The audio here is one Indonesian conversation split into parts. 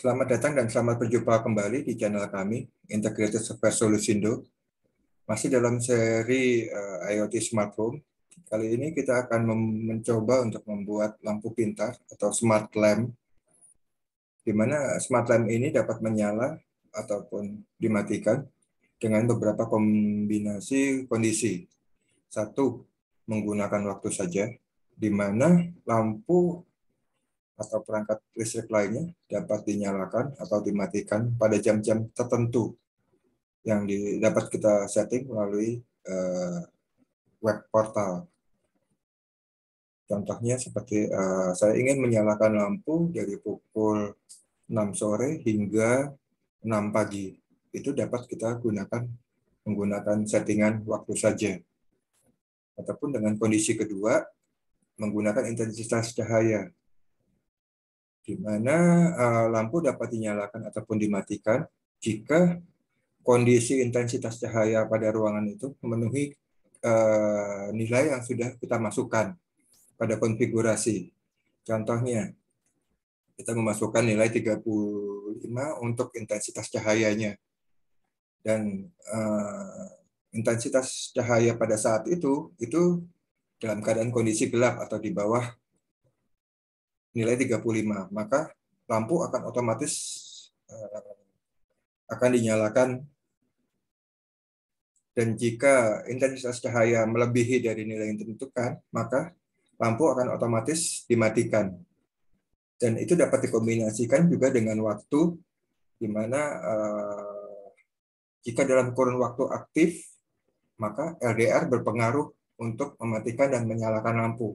Selamat datang dan selamat berjumpa kembali di channel kami, Integrated Software Solusindo. Masih dalam seri IoT Smart Home. Kali ini kita akan mencoba untuk membuat lampu pintar atau smart lamp, di mana smart lamp ini dapat menyala ataupun dimatikan dengan beberapa kombinasi kondisi. Satu, menggunakan waktu saja, di mana lampu atau perangkat listrik lainnya dapat dinyalakan atau dimatikan pada jam-jam tertentu yang dapat kita setting melalui web portal. Contohnya seperti saya ingin menyalakan lampu dari pukul 6 sore hingga 6 pagi. Itu dapat kita gunakan menggunakan settingan waktu saja. Ataupun dengan kondisi kedua, menggunakan intensitas cahaya, di mana lampu dapat dinyalakan ataupun dimatikan jika kondisi intensitas cahaya pada ruangan itu memenuhi nilai yang sudah kita masukkan pada konfigurasi. Contohnya, kita memasukkan nilai 35 untuk intensitas cahayanya. Dan intensitas cahaya pada saat itu dalam keadaan kondisi gelap atau di bawah nilai 35, maka lampu akan otomatis akan dinyalakan. Dan jika intensitas cahaya melebihi dari nilai yang ditentukan, maka lampu akan otomatis dimatikan. Dan itu dapat dikombinasikan juga dengan waktu, di mana jika dalam kurun waktu aktif, maka LDR berpengaruh untuk mematikan dan menyalakan lampu.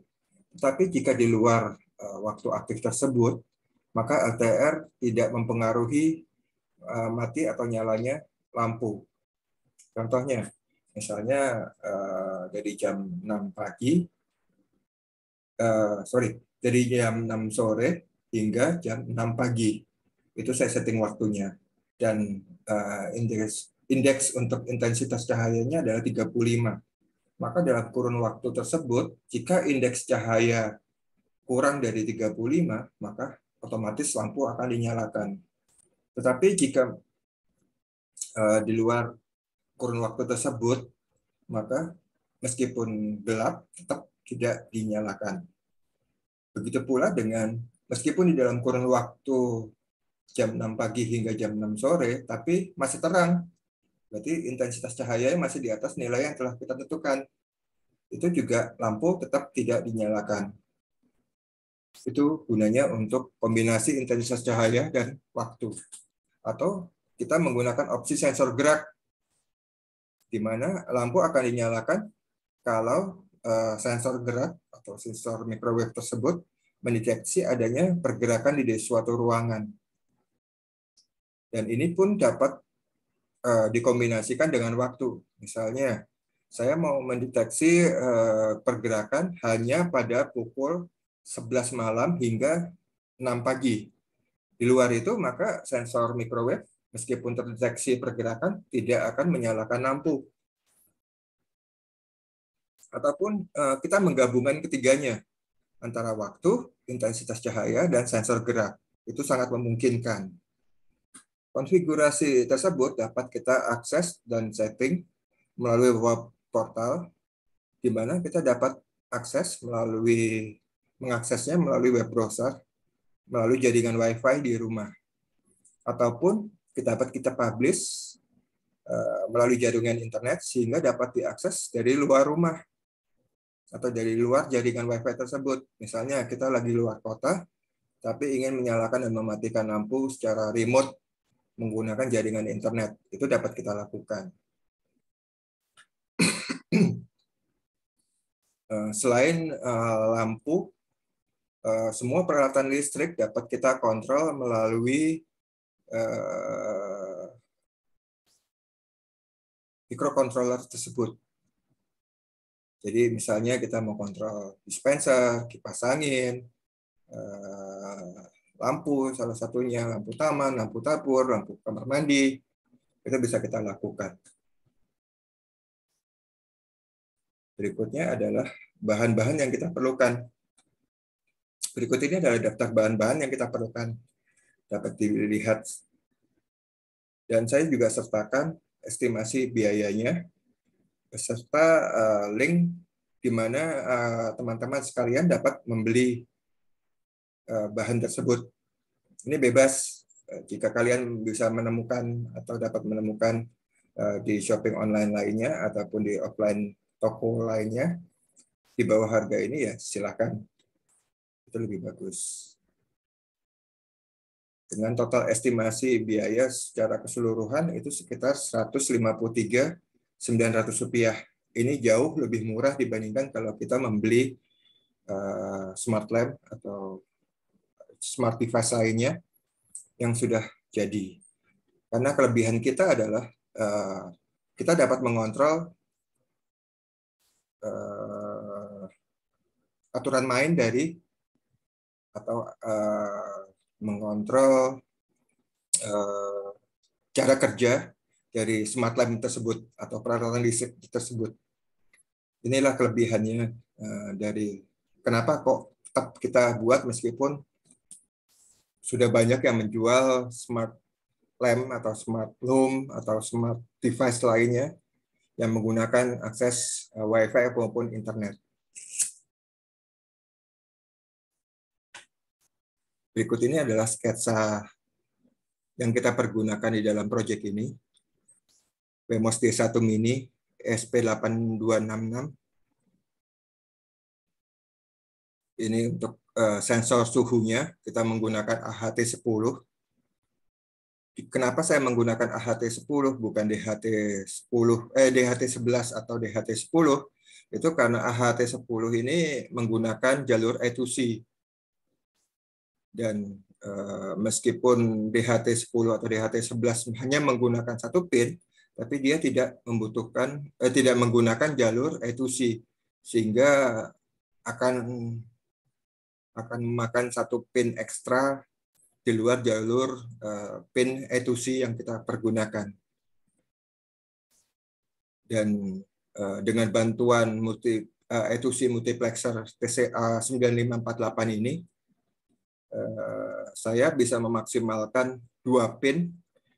Tetapi jika di luar waktu aktif tersebut, maka LDR tidak mempengaruhi mati atau nyalanya lampu. Contohnya, misalnya dari jam 6 pagi, dari jam 6 sore hingga jam 6 pagi. Itu saya setting waktunya. Dan indeks untuk intensitas cahayanya adalah 35. Maka dalam kurun waktu tersebut, jika indeks cahaya kurang dari 35, maka otomatis lampu akan dinyalakan. Tetapi jika di luar kurun waktu tersebut, maka meskipun gelap, tetap tidak dinyalakan. Begitu pula dengan meskipun di dalam kurun waktu jam 6 pagi hingga jam 6 sore, tapi masih terang, berarti intensitas cahaya masih di atas nilai yang telah kita tentukan. Itu juga lampu tetap tidak dinyalakan. Itu gunanya untuk kombinasi intensitas cahaya dan waktu. Atau kita menggunakan opsi sensor gerak, di mana lampu akan dinyalakan kalau sensor gerak atau sensor microwave tersebut mendeteksi adanya pergerakan di suatu ruangan. Dan ini pun dapat dikombinasikan dengan waktu. Misalnya, saya mau mendeteksi pergerakan hanya pada pukul 11 malam hingga 6 pagi. Di luar itu, maka sensor microwave meskipun terdeteksi pergerakan tidak akan menyalakan lampu. Ataupun kita menggabungkan ketiganya antara waktu, intensitas cahaya, dan sensor gerak. Itu sangat memungkinkan. Konfigurasi tersebut dapat kita akses dan setting melalui web portal, di mana kita dapat akses mengaksesnya melalui web browser, melalui jaringan Wi-Fi di rumah, ataupun kita publish melalui jaringan internet sehingga dapat diakses dari luar rumah atau dari luar jaringan Wi-Fi tersebut. Misalnya kita lagi luar kota, tapi ingin menyalakan dan mematikan lampu secara remote menggunakan jaringan internet, itu dapat kita lakukan. Selain lampu, semua peralatan listrik dapat kita kontrol melalui microcontroller tersebut. Jadi misalnya kita mau kontrol dispenser, kipas angin, lampu salah satunya, lampu taman, lampu dapur, lampu kamar mandi, itu bisa kita lakukan. Berikutnya adalah bahan-bahan yang kita perlukan. Berikut ini adalah daftar bahan-bahan yang kita perlukan. dapat dilihat. Dan saya juga sertakan estimasi biayanya beserta link di mana teman-teman sekalian dapat membeli bahan tersebut. Ini bebas, jika kalian bisa menemukan atau dapat menemukan di shopping online lainnya ataupun di offline toko lainnya di bawah harga ini, ya silakan, itu lebih bagus. Dengan total estimasi biaya secara keseluruhan itu sekitar Rp153.900. Ini jauh lebih murah dibandingkan kalau kita membeli smart lamp atau smart device lainnya yang sudah jadi. Karena kelebihan kita adalah kita dapat mengontrol aturan main dari atau mengontrol cara kerja dari smart lamp tersebut atau peralatan listrik tersebut. Inilah kelebihannya dari kenapa kok tetap kita buat meskipun sudah banyak yang menjual smart lamp atau smart home atau smart device lainnya yang menggunakan akses Wi-Fi maupun internet. Berikut ini adalah sketsa yang kita pergunakan di dalam proyek ini. Wemos D1 Mini ESP8266. Ini untuk sensor suhunya, kita menggunakan AHT10. Kenapa saya menggunakan AHT10 bukan DHT11 atau DHT10? Itu karena AHT10 ini menggunakan jalur I2C. Dan meskipun DHT10 atau DHT11 hanya menggunakan satu pin, tapi dia tidak membutuhkan tidak menggunakan jalur I2C, sehingga akan memakan satu pin ekstra di luar jalur pin I2C yang kita pergunakan. Dan dengan bantuan I2C multiplexer TCA9548 ini, saya bisa memaksimalkan dua pin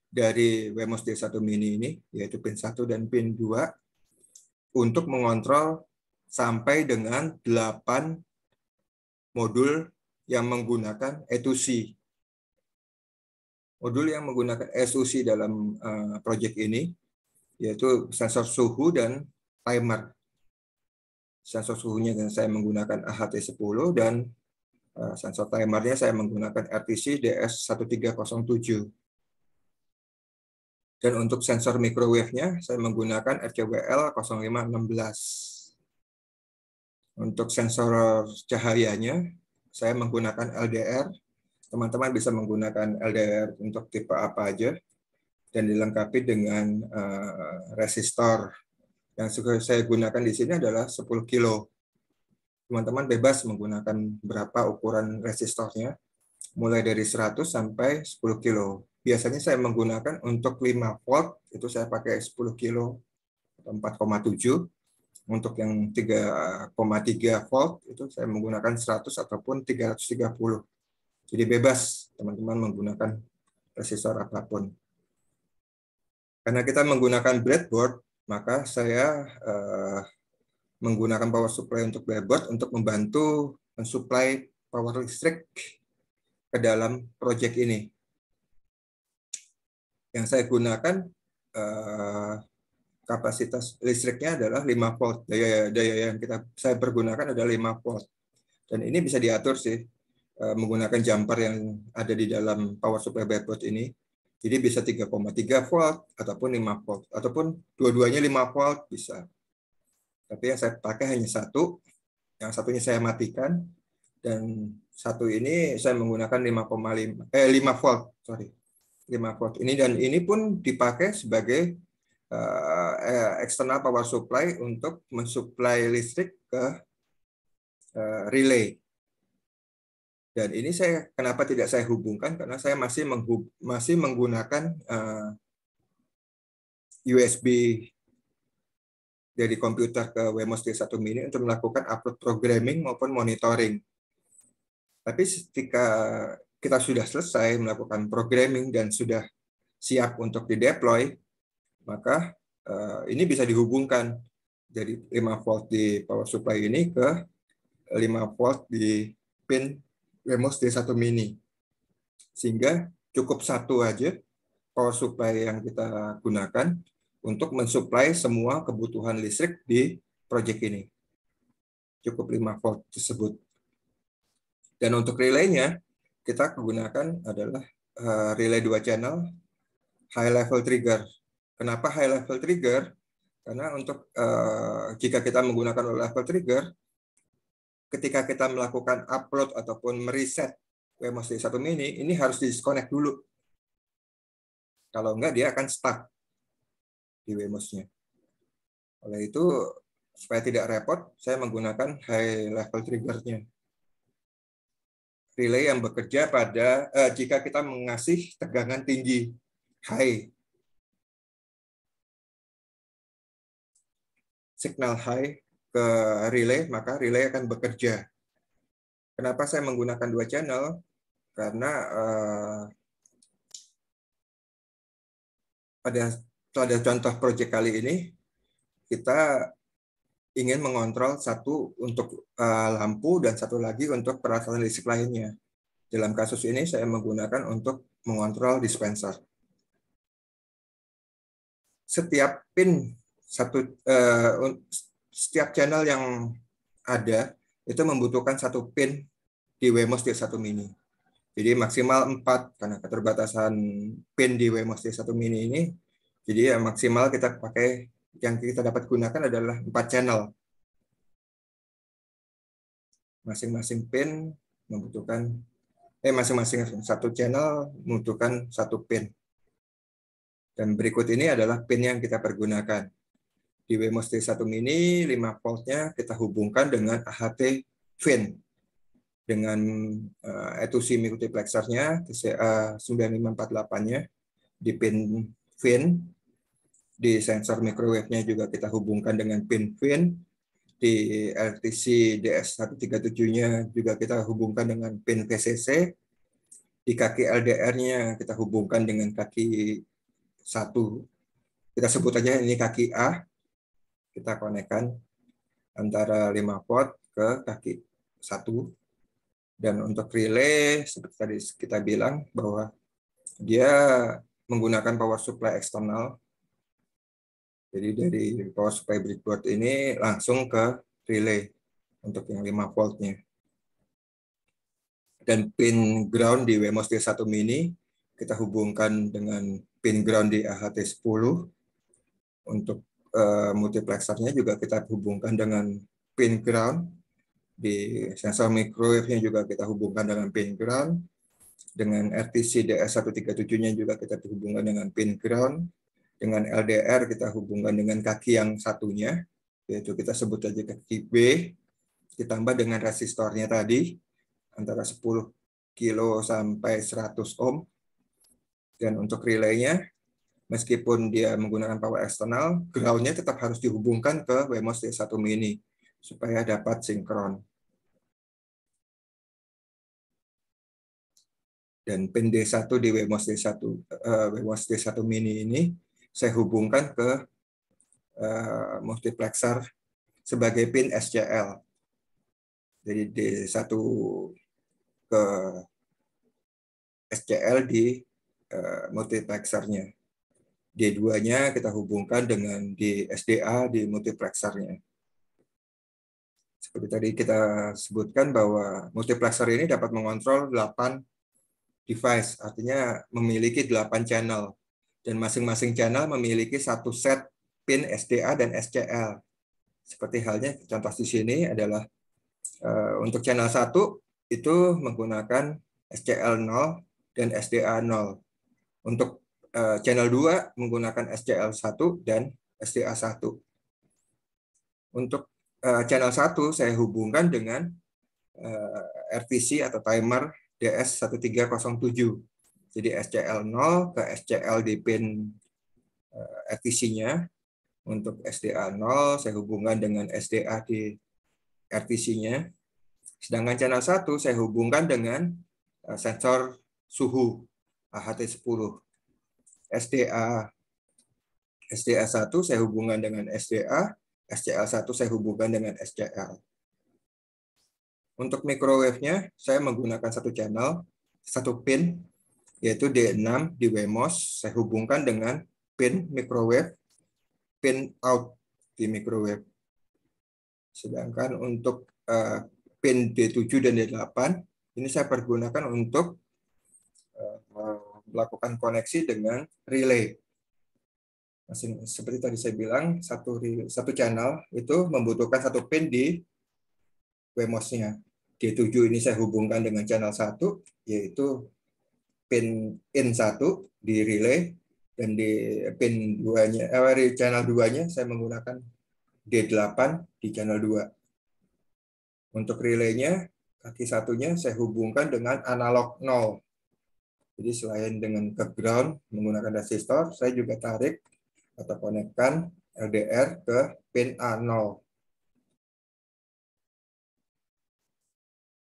dari Wemos D1 Mini ini, yaitu pin 1 dan pin 2, untuk mengontrol sampai dengan 8 modul yang menggunakan I2C. Modul yang menggunakan SOC dalam proyek ini yaitu sensor suhu dan timer. Sensor suhunya saya menggunakan AHT10 dan sensor timernya saya menggunakan RTC-DS1307. Dan untuk sensor microwave-nya saya menggunakan RCWL-0516. Untuk sensor cahayanya saya menggunakan LDR. Teman-teman bisa menggunakan LDR untuk tipe apa aja dan dilengkapi dengan resistor. Yang saya gunakan di sini adalah 10 kilo. Teman-teman bebas menggunakan berapa ukuran resistornya, mulai dari 100 sampai 10 kilo. Biasanya saya menggunakan untuk 5 volt, itu saya pakai 10 kilo atau 4,7. Untuk yang 3,3 volt, itu saya menggunakan 100 ataupun 330. Jadi bebas teman-teman menggunakan resistor apapun. Karena kita menggunakan breadboard, maka saya menggunakan power supply untuk breadboard untuk membantu mensuplai power listrik ke dalam proyek ini. Yang saya gunakan kapasitas listriknya adalah 5 volt. Daya yang saya pergunakan adalah 5 volt. Dan ini bisa diatur sih, menggunakan jumper yang ada di dalam power supply breadboard ini. Jadi bisa 3,3 volt ataupun 5 volt ataupun dua-duanya 5 volt bisa. Tapi yang saya pakai hanya satu. Yang satunya saya matikan dan satu ini saya menggunakan 5 volt, sorry. 5 volt. Ini dan ini pun dipakai sebagai external power supply untuk mensuplai listrik ke relay. Dan ini saya kenapa tidak saya hubungkan karena saya masih menggunakan USB dari komputer ke Wemos D1 Mini untuk melakukan upload programming maupun monitoring. Tapi ketika kita sudah selesai melakukan programming dan sudah siap untuk dideploy, maka ini bisa dihubungkan dari 5 volt di power supply ini ke 5 volt di pin Wemos D1 Mini. Sehingga cukup satu aja power supply yang kita gunakan untuk mensuplai semua kebutuhan listrik di proyek ini. Cukup 5 volt tersebut. Dan untuk relaynya, kita gunakan adalah relay 2 channel high level trigger. Kenapa high level trigger? Karena untuk jika kita menggunakan low level trigger, ketika kita melakukan upload ataupun mereset Wemos D1 Mini, ini harus disconnect dulu. Kalau enggak, dia akan stuck di Wemos-nya. Oleh itu, supaya tidak repot, saya menggunakan high level trigger-nya. Relay yang bekerja pada jika kita mengasih tegangan tinggi, high. Signal high ke relay, maka relay akan bekerja. Kenapa saya menggunakan 2 channel? Karena pada contoh proyek kali ini, kita ingin mengontrol satu untuk lampu dan satu lagi untuk peralatan listrik lainnya. Dalam kasus ini saya menggunakan untuk mengontrol dispenser. Setiap pin setiap channel yang ada itu membutuhkan satu pin di Wemos D1 Mini. Jadi maksimal 4 karena keterbatasan pin di Wemos D1 Mini ini. Jadi ya maksimal kita pakai yang kita dapat gunakan adalah 4 channel. Masing-masing pin membutuhkan masing-masing satu channel membutuhkan satu pin. Dan berikut ini adalah pin yang kita pergunakan. Di Wemos D1 Mini 5 voltnya kita hubungkan dengan AHT fin dengan I2C multiplexernya TCA9548-nya di pin fin. Di sensor microwave-nya juga kita hubungkan dengan pin fin. Di RTC-DS1307-nya juga kita hubungkan dengan pin VCC. Di kaki LDR-nya kita hubungkan dengan kaki 1. Kita sebut aja ini kaki A. Kita konekkan antara 5 volt ke kaki 1. Dan untuk relay, seperti tadi kita bilang bahwa dia menggunakan power supply eksternal. Jadi dari power supply breadboard ini langsung ke relay untuk yang 5 voltnya. Dan pin ground di Wemos D1 Mini kita hubungkan dengan pin ground di AHT10. Untuk multiplexernya juga kita hubungkan dengan pin ground. Di sensor microwave-nya juga kita hubungkan dengan pin ground. Dengan RTC-DS137-nya juga kita hubungkan dengan pin ground. Dengan LDR kita hubungkan dengan kaki yang satunya, yaitu kita sebut saja kaki B, ditambah dengan resistornya tadi, antara 10 kilo sampai 100 ohm. Dan untuk relaynya, meskipun dia menggunakan power eksternal, ground-nya tetap harus dihubungkan ke Wemos D1 Mini, supaya dapat sinkron. Dan pin D1 di Wemos D1 Mini ini, saya hubungkan ke multiplexer sebagai pin SCL. Jadi D1 ke SCL di multiplexernya. D2-nya kita hubungkan dengan di SDA di multiplexernya. Seperti tadi kita sebutkan bahwa multiplexer ini dapat mengontrol 8 device, artinya memiliki 8 channel. Dan masing-masing channel memiliki satu set pin SDA dan SCL. Seperti halnya contoh di sini adalah untuk channel 1 itu menggunakan SCL 0 dan SDA 0. Untuk channel 2 menggunakan SCL 1 dan SDA 1. Untuk channel 1 saya hubungkan dengan RTC atau timer DS1307. Jadi SCL0 ke SCL di pin RTC-nya. Untuk SDA0 saya hubungkan dengan SDA di RTC-nya. Sedangkan channel 1 saya hubungkan dengan sensor suhu AHT10. SDA1 saya hubungkan dengan SDA, SDA1 saya hubungkan dengan SDL. Untuk microwave-nya, saya menggunakan satu channel, satu pin, yaitu D6 di Wemos. Saya hubungkan dengan pin microwave, pin out di microwave. Sedangkan untuk pin D7 dan D8, ini saya pergunakan untuk melakukan koneksi dengan relay. Seperti tadi saya bilang, satu channel itu membutuhkan satu pin di Wemos-nya. D7 ini saya hubungkan dengan channel 1, yaitu pin in 1 di relay, dan di pin 2-nya, channel 2-nya saya menggunakan D8 di channel 2. Untuk relay-nya, kaki satunya saya hubungkan dengan analog 0. Jadi selain dengan ke ground menggunakan resistor, saya juga tarik atau konekkan LDR ke pin A0.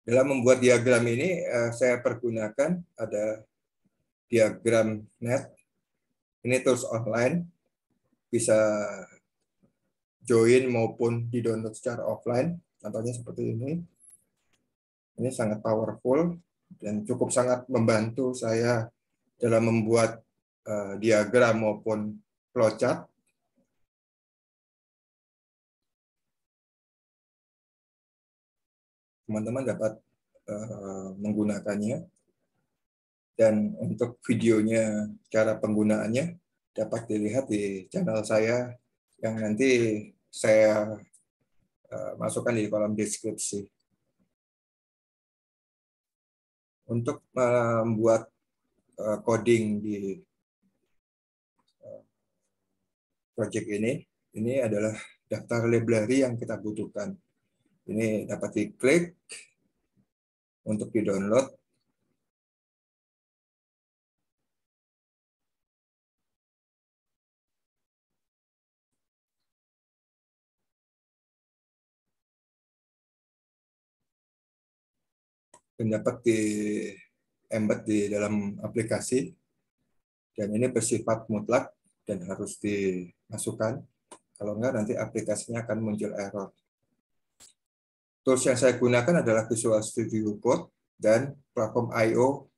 Dalam membuat diagram ini, saya pergunakan ada diagram net. Ini tools online, bisa join maupun di-download secara offline. Contohnya seperti ini. Ini sangat powerful dan cukup sangat membantu saya dalam membuat diagram maupun flowchart. Teman-teman dapat menggunakannya, dan untuk videonya cara penggunaannya dapat dilihat di channel saya yang nanti saya masukkan di kolom deskripsi. Untuk membuat coding di project ini adalah daftar library yang kita butuhkan. Ini dapat diklik untuk di-download. Dan dapat di-embed di dalam aplikasi. Dan ini bersifat mutlak dan harus dimasukkan. Kalau enggak, nanti aplikasinya akan muncul error. Tools yang saya gunakan adalah Visual Studio Code dan PlatformIO.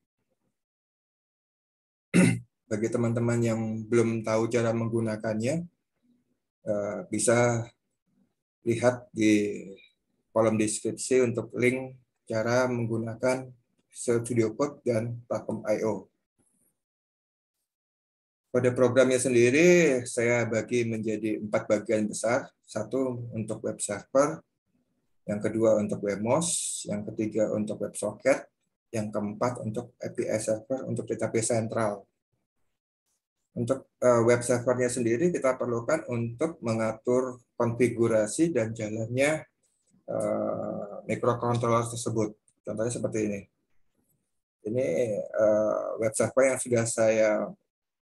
Bagi teman-teman yang belum tahu cara menggunakannya, bisa lihat di kolom deskripsi untuk link cara menggunakan Visual Studio Code dan PlatformIO. Kode programnya sendiri saya bagi menjadi 4 bagian besar. 1 untuk web server, yang kedua untuk Wemos, yang ketiga untuk WebSocket, yang keempat untuk API server untuk database sentral. Untuk web servernya sendiri kita perlukan untuk mengatur konfigurasi dan jalannya microcontroller tersebut. Contohnya seperti ini. Ini web server yang sudah saya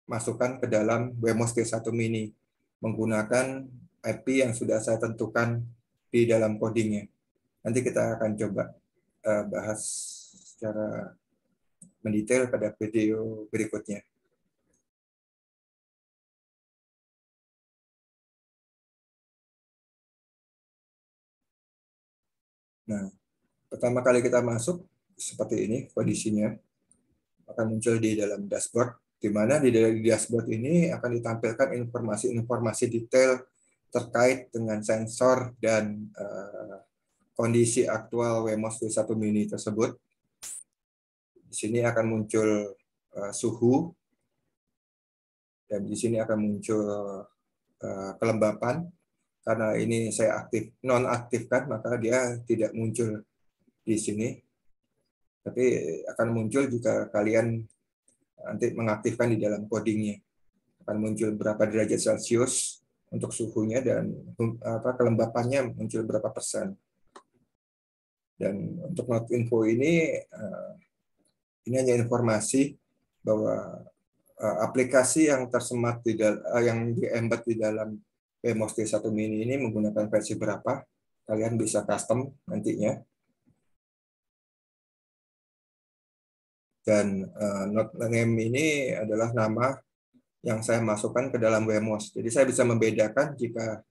masukkan ke dalam Wemos D1 Mini menggunakan IP yang sudah saya tentukan di dalam codingnya. Nanti kita akan coba bahas secara mendetail pada video berikutnya. Nah, pertama kali kita masuk seperti ini kondisinya akan muncul di dalam dashboard, di mana di dalam dashboard ini akan ditampilkan informasi-informasi detail terkait dengan sensor dan kondisi aktual Wemos D1 Mini tersebut. Di sini akan muncul suhu, dan di sini akan muncul kelembapan. Karena ini saya non-aktifkan, maka dia tidak muncul di sini. Tapi akan muncul jika kalian nanti mengaktifkan di dalam codingnya. Akan muncul berapa derajat Celcius untuk suhunya, dan kelembapannya muncul berapa persen. Dan untuk not info ini hanya informasi bahwa aplikasi yang tersemat yang di-embed di dalam Wemos D1 Mini ini menggunakan versi berapa. Kalian bisa custom nantinya. Dan not name ini adalah nama yang saya masukkan ke dalam Wemos. Jadi saya bisa membedakan jika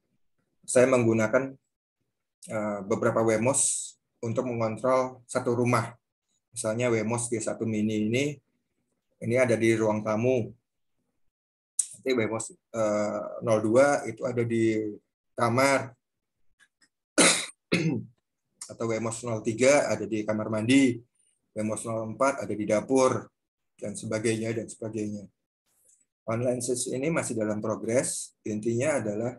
saya menggunakan beberapa Wemos untuk mengontrol satu rumah. Misalnya Wemos D1 Mini ini ada di ruang tamu. Nanti Wemos 02 itu ada di kamar. Atau Wemos 03 ada di kamar mandi, Wemos 04 ada di dapur, dan sebagainya, dan sebagainya. Online search ini masih dalam progres. Intinya adalah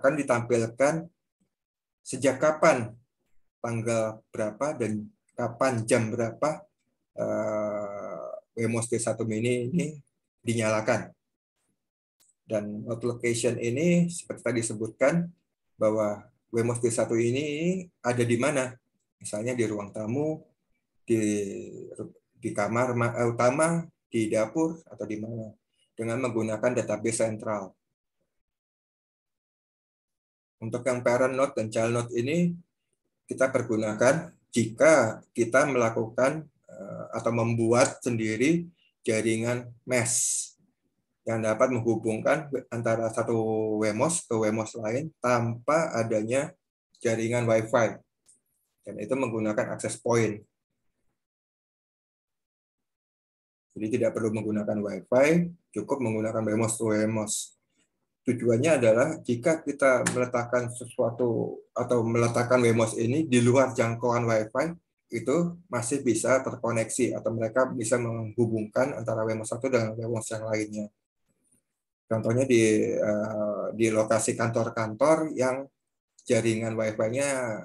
akan ditampilkan sejak kapan, tanggal berapa, dan kapan jam berapa Wemos D1 Mini ini dinyalakan. Dan not location ini seperti tadi disebutkan bahwa Wemos D1 ini ada di mana, misalnya di ruang tamu, di kamar utama, di dapur, atau di mana, dengan menggunakan database sentral. Untuk yang parent node dan child node ini kita pergunakan jika kita melakukan atau membuat sendiri jaringan mesh yang dapat menghubungkan antara satu Wemos ke Wemos lain tanpa adanya jaringan Wi-Fi, dan itu menggunakan akses point. Jadi tidak perlu menggunakan Wi-Fi, cukup menggunakan Wemos to Wemos. Tujuannya adalah jika kita meletakkan sesuatu atau meletakkan Wemos ini di luar jangkauan Wi-Fi, itu masih bisa terkoneksi atau mereka bisa menghubungkan antara Wemos satu dengan Wemos yang lainnya. Contohnya di lokasi kantor-kantor yang jaringan Wi-Fi-nya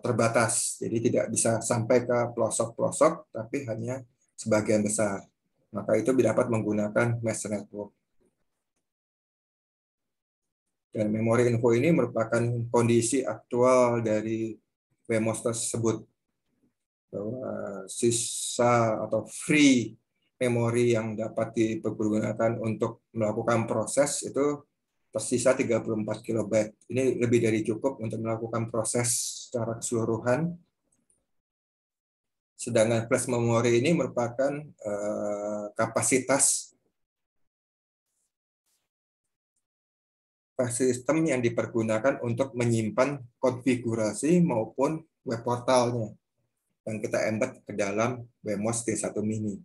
terbatas, jadi tidak bisa sampai ke pelosok-pelosok, tapi hanya sebagian besar. Maka itu dapat menggunakan mesh network. Dan memori info ini merupakan kondisi aktual dari Wemos tersebut. Bahwa sisa atau free memori yang dapat dipergunakan untuk melakukan proses itu tersisa 34 KB. Ini lebih dari cukup untuk melakukan proses secara keseluruhan. Sedangkan flash memori ini merupakan kapasitas sistem yang dipergunakan untuk menyimpan konfigurasi maupun web portalnya yang kita embed ke dalam Wemos D1 Mini.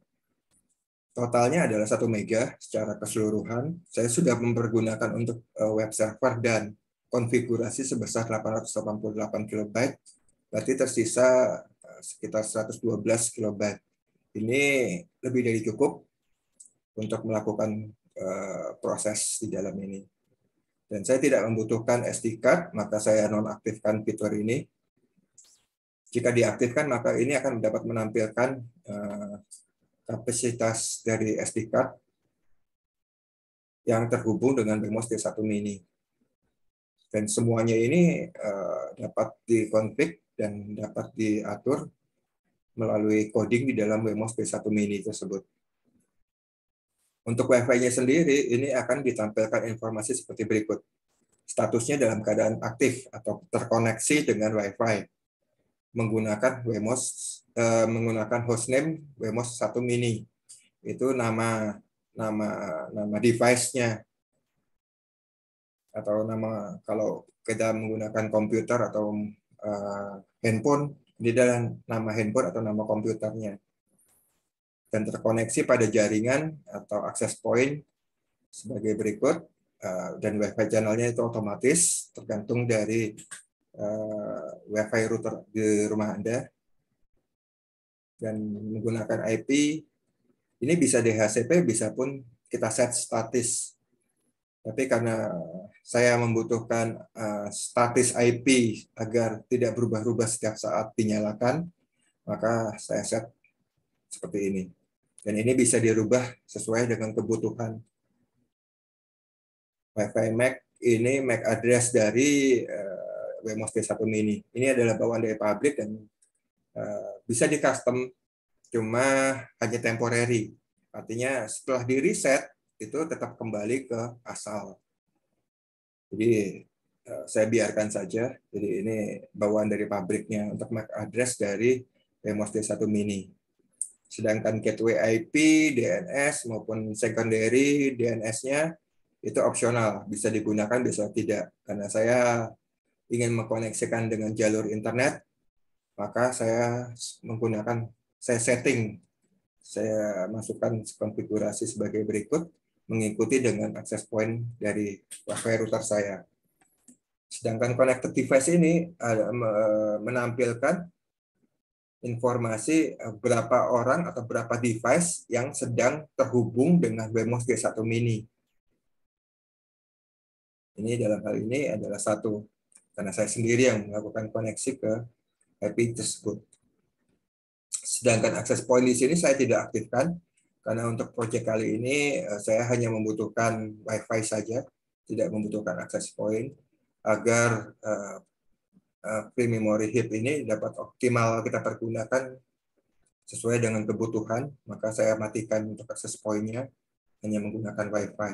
Totalnya adalah 1 mega secara keseluruhan. Saya sudah mempergunakan untuk web server dan konfigurasi sebesar 888 KB. Berarti tersisa sekitar 112 KB. Ini lebih dari cukup untuk melakukan proses di dalam ini. Dan saya tidak membutuhkan SD card, maka saya nonaktifkan fitur ini. Jika diaktifkan, maka ini akan dapat menampilkan kapasitas dari SD card yang terhubung dengan Wemos D1 Mini. Dan semuanya ini dapat dikonfig dan dapat diatur melalui coding di dalam Wemos D1 Mini tersebut. Untuk Wi-Fi-nya sendiri, ini akan ditampilkan informasi seperti berikut. Statusnya dalam keadaan aktif atau terkoneksi dengan Wi-Fi menggunakan Wemos, menggunakan hostname Wemos 1 Mini. Itu nama device-nya. Atau nama kalau kita menggunakan komputer atau handphone, ini adalah nama handphone atau nama komputernya. Dan terkoneksi pada jaringan atau akses point sebagai berikut, dan Wi-Fi channelnya itu otomatis tergantung dari Wi-Fi router di rumah Anda, dan menggunakan IP ini bisa DHCP, bisa pun kita set statis. Tapi karena saya membutuhkan statis IP agar tidak berubah-ubah setiap saat dinyalakan, maka saya set seperti ini. Dan ini bisa dirubah sesuai dengan kebutuhan. Wi-Fi MAC ini MAC address dari Wemos D1 Mini. Ini adalah bawaan dari pabrik dan bisa di custom, cuma hanya temporary. Artinya setelah di reset itu tetap kembali ke asal. Jadi saya biarkan saja. Jadi ini bawaan dari pabriknya untuk MAC address dari Wemos D1 Mini. Sedangkan gateway IP, DNS maupun secondary DNS-nya itu opsional, bisa digunakan bisa tidak. Karena saya ingin mengkoneksikan dengan jalur internet, maka saya menggunakan, saya masukkan konfigurasi sebagai berikut, mengikuti dengan access point dari wifi router saya. Sedangkan connected device ini menampilkan informasi berapa orang atau berapa device yang sedang terhubung dengan Wemos D1 Mini. Ini dalam hal ini adalah satu, karena saya sendiri yang melakukan koneksi ke IP tersebut. Sedangkan akses point di sini saya tidak aktifkan, karena untuk proyek kali ini saya hanya membutuhkan Wi-Fi saja, tidak membutuhkan akses point, agar free memory heap ini dapat optimal kita pergunakan sesuai dengan kebutuhan, maka saya matikan untuk akses point-nya, hanya menggunakan Wi-Fi.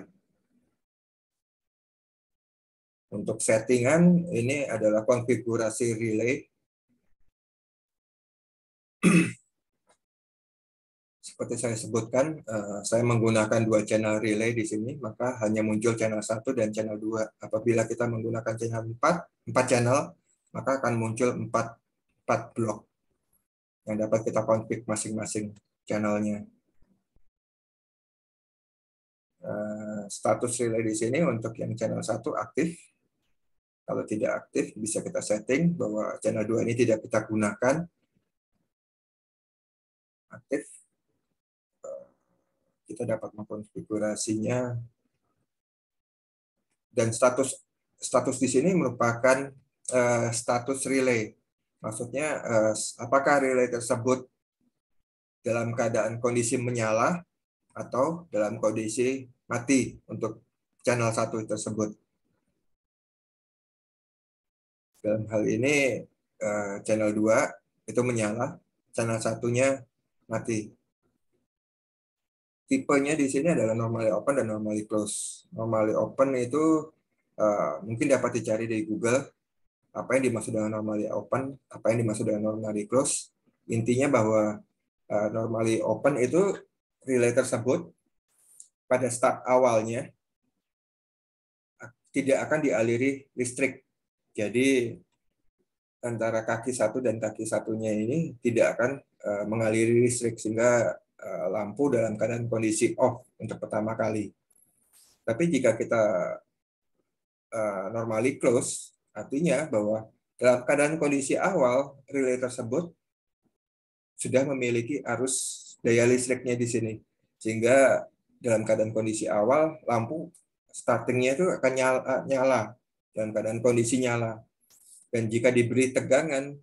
Untuk settingan, ini adalah konfigurasi relay. Seperti saya sebutkan, saya menggunakan dua channel relay di sini, maka hanya muncul channel 1 dan channel 2. Apabila kita menggunakan channel 4 channel, maka akan muncul 4 blok yang dapat kita konfig masing-masing channelnya. Status relay di sini untuk yang channel 1 aktif. Kalau tidak aktif, bisa kita setting bahwa channel 2 ini tidak kita gunakan. Aktif. Kita dapat mengkonfigurasinya. Dan status di sini merupakan status relay, maksudnya apakah relay tersebut dalam keadaan kondisi menyala atau dalam kondisi mati untuk channel 1 tersebut. Dalam hal ini channel 2 itu menyala, channel 1-nya mati. Tipenya di sini adalah normally open dan normally close. Normally open itu mungkin dapat dicari di Google, apa yang dimaksud dengan normally open, apa yang dimaksud dengan normally close. Intinya bahwa normally open itu relay tersebut pada start awalnya tidak akan dialiri listrik. Jadi antara kaki satu dan kaki satunya ini tidak akan mengaliri listrik, sehingga lampu dalam keadaan kondisi off untuk pertama kali. Tapi jika kita normally close, artinya bahwa dalam keadaan kondisi awal, relay tersebut sudah memiliki arus daya listriknya di sini. Sehingga dalam keadaan kondisi awal, lampu startingnya itu akan nyala. Dalam keadaan kondisi nyala. Dan jika diberi tegangan,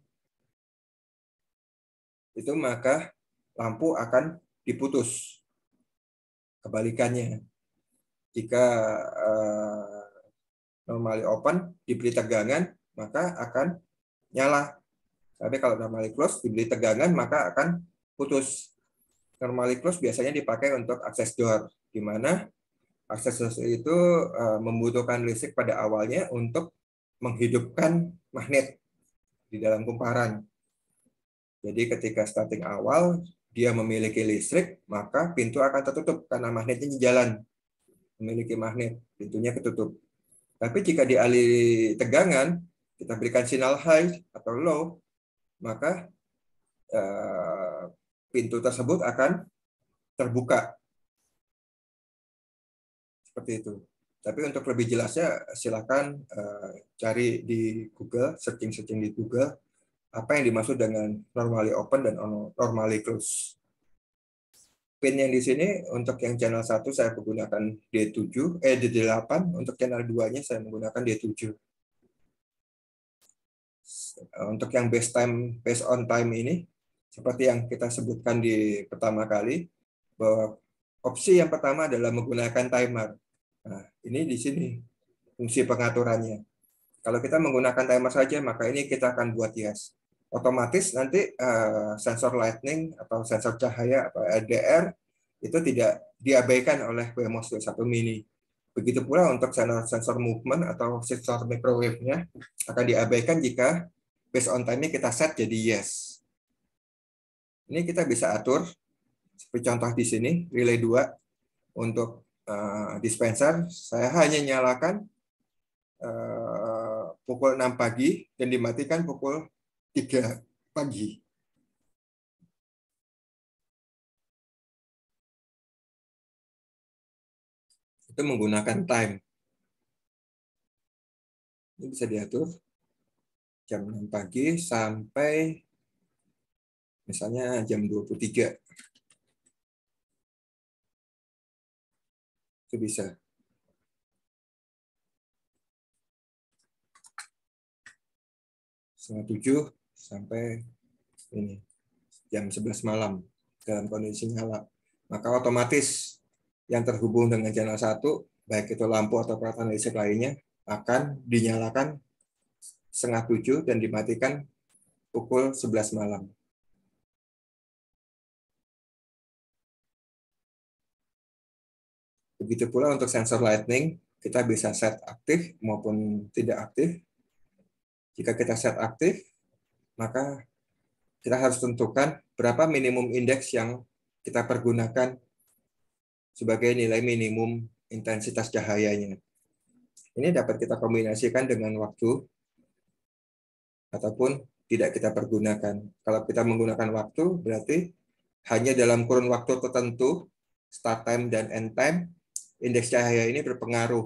itu maka lampu akan diputus. Kebalikannya. Jika normally open, diberi tegangan, maka akan nyala. Tapi kalau normally close, diberi tegangan, maka akan putus. Normally close biasanya dipakai untuk akses door, di mana akses door itu membutuhkan listrik pada awalnya untuk menghidupkan magnet di dalam kumparan. Jadi ketika starting awal, dia memiliki listrik, maka pintu akan tertutup karena magnetnya di jalan. Memiliki magnet, pintunya ketutup. Tapi jika dialiri tegangan, kita berikan sinyal high atau low, maka pintu tersebut akan terbuka. Seperti itu. Tapi untuk lebih jelasnya, silakan cari di Google, searching di Google, apa yang dimaksud dengan normally open dan normally close. Pin yang di sini untuk yang channel 1 saya menggunakan D8, untuk channel 2-nya saya menggunakan D7. Untuk yang based on time ini seperti yang kita sebutkan di pertama kali bahwa opsi yang pertama adalah menggunakan timer. Nah, ini di sini fungsi pengaturannya. Kalau kita menggunakan timer saja maka ini kita akan buat hias. Otomatis nanti sensor lightning atau sensor cahaya atau LDR itu tidak diabaikan oleh Wemos D1 Mini. Begitu pula untuk sensor movement atau sensor microwave-nya akan diabaikan jika based on time-nya kita set jadi yes. Ini kita bisa atur Seperti contoh di sini, relay 2 untuk dispenser, saya hanya nyalakan pukul 6 pagi dan dimatikan pukul 3 pagi. Itu menggunakan time. Ini bisa diatur jam 6 pagi sampai misalnya jam 23. Itu bisa. Setengah 7 sampai ini jam 11 malam dalam kondisi nyala. Maka otomatis yang terhubung dengan channel 1, baik itu lampu atau peralatan listrik lainnya, akan dinyalakan setengah 7 dan dimatikan pukul 11 malam. Begitu pula untuk sensor lightning, kita bisa set aktif maupun tidak aktif. Jika kita set aktif, maka kita harus tentukan berapa minimum indeks yang kita pergunakan sebagai nilai minimum intensitas cahayanya. Ini dapat kita kombinasikan dengan waktu ataupun tidak kita pergunakan. Kalau kita menggunakan waktu, berarti hanya dalam kurun waktu tertentu, start time dan end time, indeks cahaya ini berpengaruh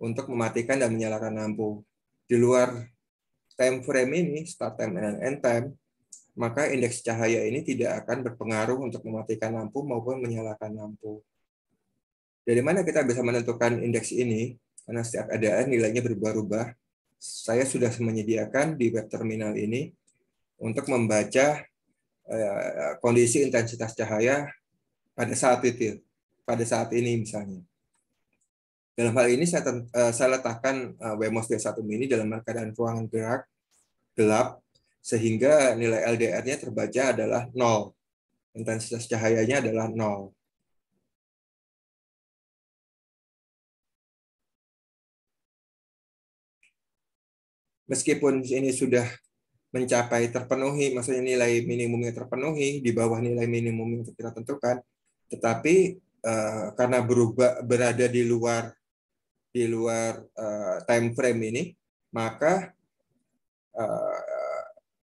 untuk mematikan dan menyalakan lampu. Di luar time frame ini, start time dan end time, maka indeks cahaya ini tidak akan berpengaruh untuk mematikan lampu maupun menyalakan lampu. Dari mana kita bisa menentukan indeks ini? Karena setiap keadaan nilainya berubah-ubah. Saya sudah menyediakan di web terminal ini untuk membaca kondisi intensitas cahaya pada saat itu, pada saat ini misalnya. Dalam hal ini saya letakkan Wemos D1 Mini dalam keadaan ruangan gerak gelap, sehingga nilai LDR-nya terbaca adalah 0. Intensitas cahayanya adalah 0. Meskipun ini sudah mencapai terpenuhi, maksudnya nilai minimumnya terpenuhi, di bawah nilai minimum yang kita tentukan, tetapi karena berada di luar time frame ini, maka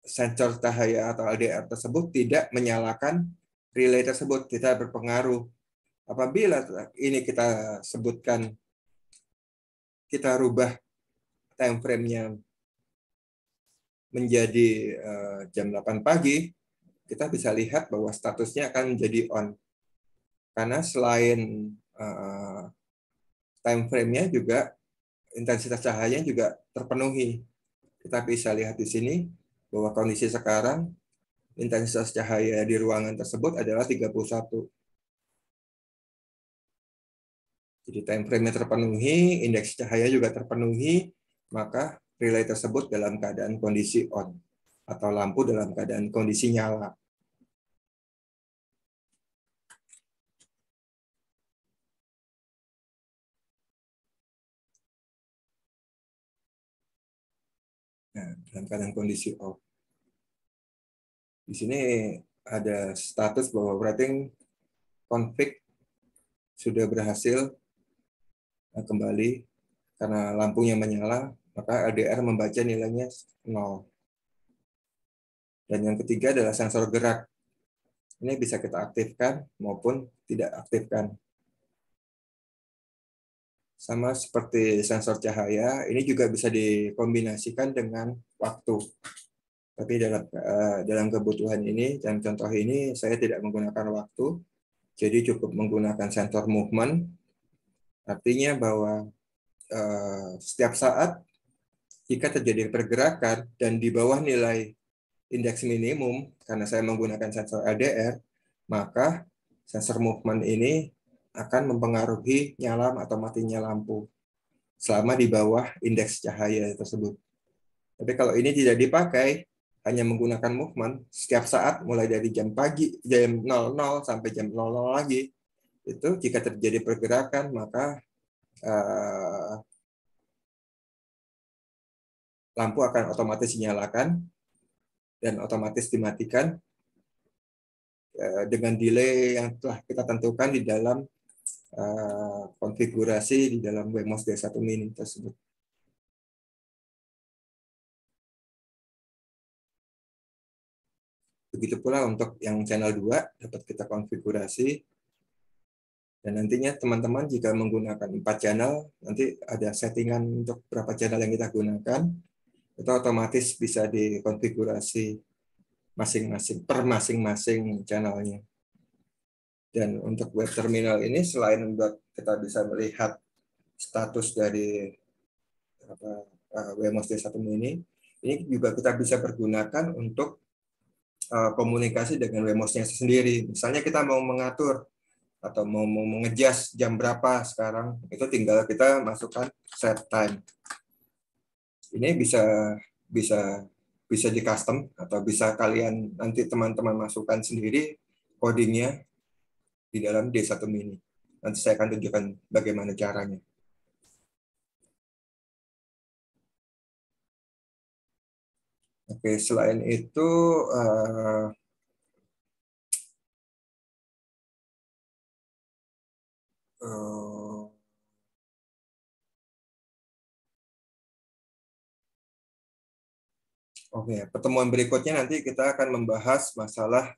sensor cahaya atau LDR tersebut tidak menyalakan relay tersebut, tidak berpengaruh. Apabila ini kita sebutkan, kita rubah time frame-nya menjadi jam 8 pagi, kita bisa lihat bahwa statusnya akan menjadi on. Karena selain time frame-nya juga, intensitas cahayanya juga terpenuhi. Kita bisa lihat di sini bahwa kondisi sekarang, intensitas cahaya di ruangan tersebut adalah 31. Jadi time frame-nya terpenuhi, indeks cahaya juga terpenuhi, maka relay tersebut dalam keadaan kondisi on atau lampu dalam keadaan kondisi nyala. Nah, dalam keadaan kondisi off. Di sini ada status bahwa berarti config sudah berhasil kembali karena lampunya menyala. Maka LDR membaca nilainya 0. Dan yang ketiga adalah sensor gerak. Ini bisa kita aktifkan maupun tidak aktifkan. Sama seperti sensor cahaya, ini juga bisa dikombinasikan dengan waktu. Tapi dalam kebutuhan ini, dalam contoh ini, saya tidak menggunakan waktu. Jadi cukup menggunakan sensor movement. Artinya bahwa setiap saat, jika terjadi pergerakan dan di bawah nilai indeks minimum, karena saya menggunakan sensor LDR, maka sensor movement ini akan mempengaruhi nyala atau matinya lampu selama di bawah indeks cahaya tersebut. Tapi kalau ini tidak dipakai, hanya menggunakan movement, setiap saat mulai dari jam pagi, jam 00 sampai jam 00 lagi, itu jika terjadi pergerakan, maka lampu akan otomatis dinyalakan dan otomatis dimatikan dengan delay yang telah kita tentukan di dalam konfigurasi di dalam Wemos D1 Mini tersebut. Begitu pula untuk yang channel 2 dapat kita konfigurasi, dan nantinya teman-teman jika menggunakan 4 channel nanti ada settingan untuk berapa channel yang kita gunakan, itu otomatis bisa dikonfigurasi masing-masing per masing-masing channelnya. Dan untuk web terminal ini selain membuat kita bisa melihat status dari Wemos D1 Mini, ini juga kita bisa pergunakan untuk komunikasi dengan Wemos-nya sendiri. Misalnya kita mau mengatur atau mau mengejas jam berapa sekarang, itu tinggal kita masukkan set time. Ini bisa di custom atau bisa kalian nanti teman-teman masukkan sendiri codingnya di dalam D1 Mini. Nanti saya akan tunjukkan bagaimana caranya. Oke, selain itu pertemuan berikutnya nanti kita akan membahas masalah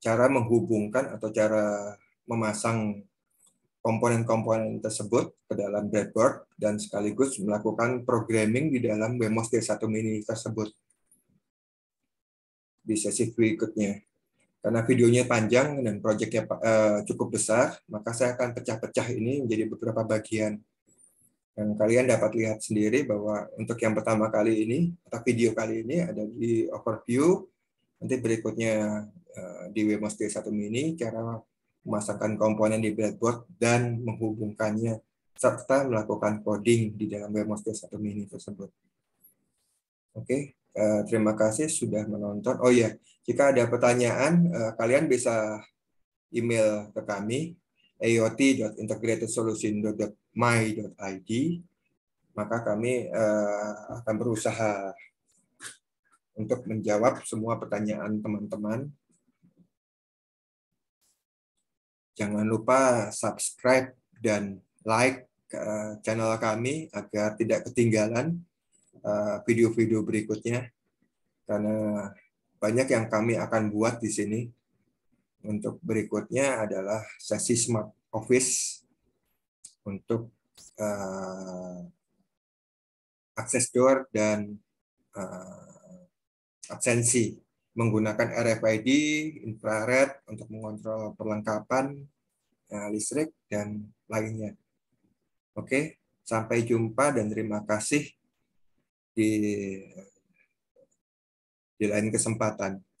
cara menghubungkan atau cara memasang komponen-komponen tersebut ke dalam breadboard dan sekaligus melakukan programming di dalam Wemos D1 Mini tersebut di sesi berikutnya. Karena videonya panjang dan proyeknya cukup besar, maka saya akan pecah-pecah ini menjadi beberapa bagian. Dan kalian dapat lihat sendiri bahwa untuk yang pertama kali ini, atau video kali ini ada di overview, nanti berikutnya di Wemos D1 Mini cara memasangkan komponen di breadboard dan menghubungkannya serta melakukan coding di dalam Wemos D1 Mini tersebut. Oke, terima kasih sudah menonton. Oh ya, jika ada pertanyaan kalian bisa email ke kami aot.integratedsolusindo.my.id, maka kami akan berusaha untuk menjawab semua pertanyaan teman-teman. Jangan lupa subscribe dan like channel kami agar tidak ketinggalan video-video berikutnya. Karena banyak yang kami akan buat di sini. Untuk berikutnya adalah sesi Smart Office untuk akses door dan absensi, menggunakan RFID, infrared untuk mengontrol perlengkapan listrik, dan lainnya. Oke, sampai jumpa dan terima kasih di lain kesempatan.